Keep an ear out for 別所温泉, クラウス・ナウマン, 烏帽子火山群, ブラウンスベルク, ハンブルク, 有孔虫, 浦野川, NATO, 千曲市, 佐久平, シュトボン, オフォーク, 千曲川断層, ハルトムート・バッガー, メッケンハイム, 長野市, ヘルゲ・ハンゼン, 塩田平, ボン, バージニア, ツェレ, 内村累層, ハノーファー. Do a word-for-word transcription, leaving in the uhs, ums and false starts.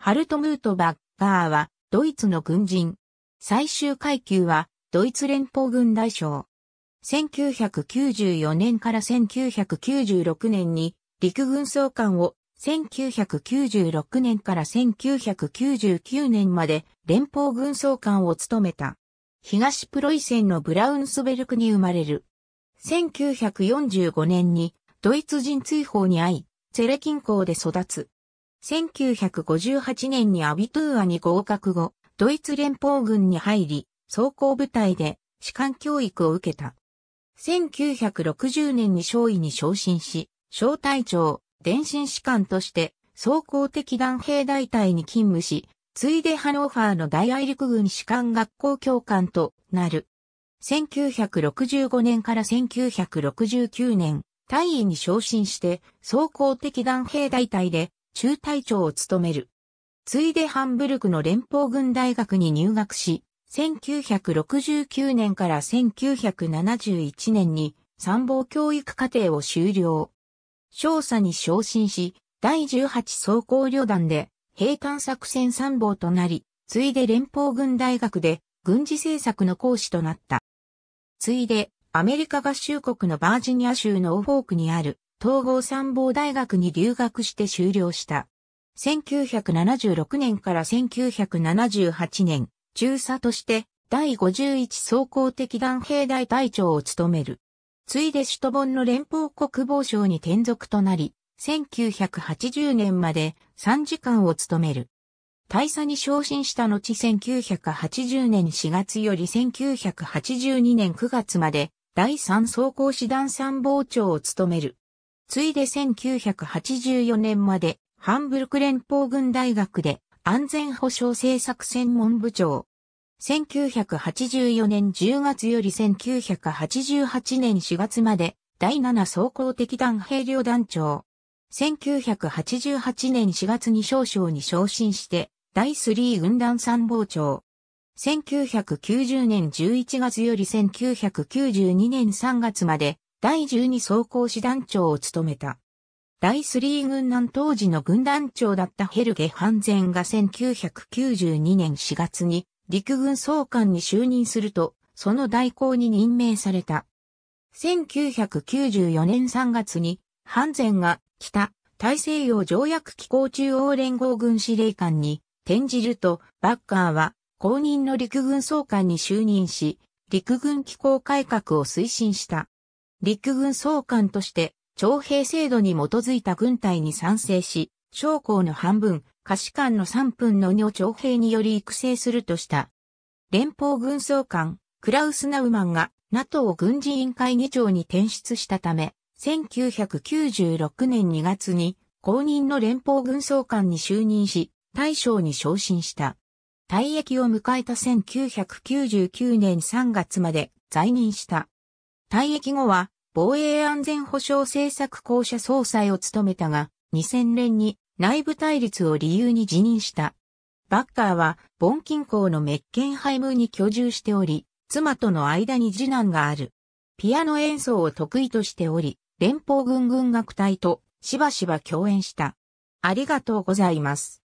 ハルトムート・バッガーは、ドイツの軍人。最終階級は、ドイツ連邦軍大将。せんきゅうひゃくきゅうじゅうよねんからせんきゅうひゃくきゅうじゅうろくねんに、陸軍総監を、せんきゅうひゃくきゅうじゅうろくねんからせんきゅうひゃくきゅうじゅうきゅうねんまで、連邦軍総監を務めた。東プロイセンのブラウンスベルクに生まれる。せんきゅうひゃくよんじゅうごねんにドイツ人追放に遭い、ツェレ近郊で育つ。せんきゅうひゃくごじゅうはちねんにアビトゥアに合格後、ドイツ連邦軍に入り、装甲部隊で士官教育を受けた。せんきゅうひゃくろくじゅうねんに少尉に昇進し、小隊長、電信士官として装甲的弾兵大隊に勤務し、ついでハノーファーの大愛陸軍士官学校教官となる。せんきゅうひゃくろくじゅうごねんからせんきゅうひゃくろくじゅうきゅうねん、大尉に昇進して、装甲的弾兵大隊で中隊長を務める。ついでハンブルクの連邦軍大学に入学し、せんきゅうひゃくろくじゅうきゅうねんからせんきゅうひゃくななじゅういちねんに参謀教育課程を修了。少佐に昇進し、だいじゅうはち装甲旅団で、兵艦作戦参謀となり、ついで連邦軍大学で軍事政策の講師となった。ついでアメリカ合衆国のバージニア州のオフォークにある統合参謀大学に留学して修了した。せんきゅうひゃくななじゅうろくねんからせんきゅうひゃくななじゅうはちねん、中佐としてだいごじゅういち装甲的弾兵大隊長を務める。ついでシュトボンの連邦国防省に転属となり、せんきゅうひゃくはちじゅうねんまでさんじかんを務める。大佐に昇進した後せんきゅうひゃくはちじゅうねんしがつよりせんきゅうひゃくはちじゅうにねんくがつまでだいさん装甲師団参謀長を務める。ついでせんきゅうひゃくはちじゅうよねんまでハンブルク連邦軍大学で安全保障政策専門部長。せんきゅうひゃくはちじゅうよねんじゅうがつよりせんきゅうひゃくはちじゅうはちねんしがつまでだいなな装甲的弾兵旅団長。せんきゅうひゃくはちじゅうはちねんしがつに少将に昇進して、だいさん軍団参謀長。せんきゅうひゃくきゅうじゅうねんじゅういちがつよりせんきゅうひゃくきゅうじゅうにねんさんがつまで、だいじゅうに装甲師団長を務めた。だいさん軍団当時の軍団長だったヘルゲ・ハンゼンがせんきゅうひゃくきゅうじゅうにねんしがつに陸軍総監に就任すると、その代行に任命された。せんきゅうひゃくきゅうじゅうよねんさんがつに、ハンゼンが北大西洋条約機構中央連合軍司令官に転じると、バッガーは後任の陸軍総監に就任し、陸軍機構改革を推進した。陸軍総監として、徴兵制度に基づいた軍隊に賛成し、将校の半分、下士官のさんぶんのにを徴兵により育成するとした。連邦軍総監、クラウス・ナウマンが、NATO 軍事委員会議長に転出したため、せんきゅうひゃくきゅうじゅうろくねんにがつに後任の連邦軍総監に就任し、大将に昇進した。退役を迎えたせんきゅうひゃくきゅうじゅうきゅうねんさんがつまで在任した。退役後は防衛安全保障政策公社総裁を務めたが、にせんねんに内部対立を理由に辞任した。バッガーはボン近郊のメッケンハイムに居住しており、妻との間に次男がある。ピアノ演奏を得意としており、連邦軍軍楽隊としばしば共演した。ありがとうございます。